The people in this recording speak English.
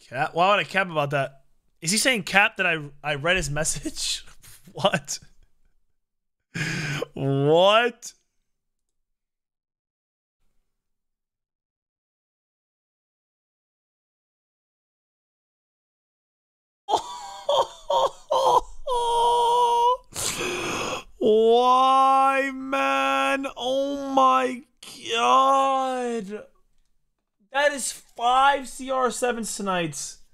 Cap? Why would I cap about that? Is he saying cap that I read his message? What? What? Why, man? Oh my god. That is 5 CR7 tonight.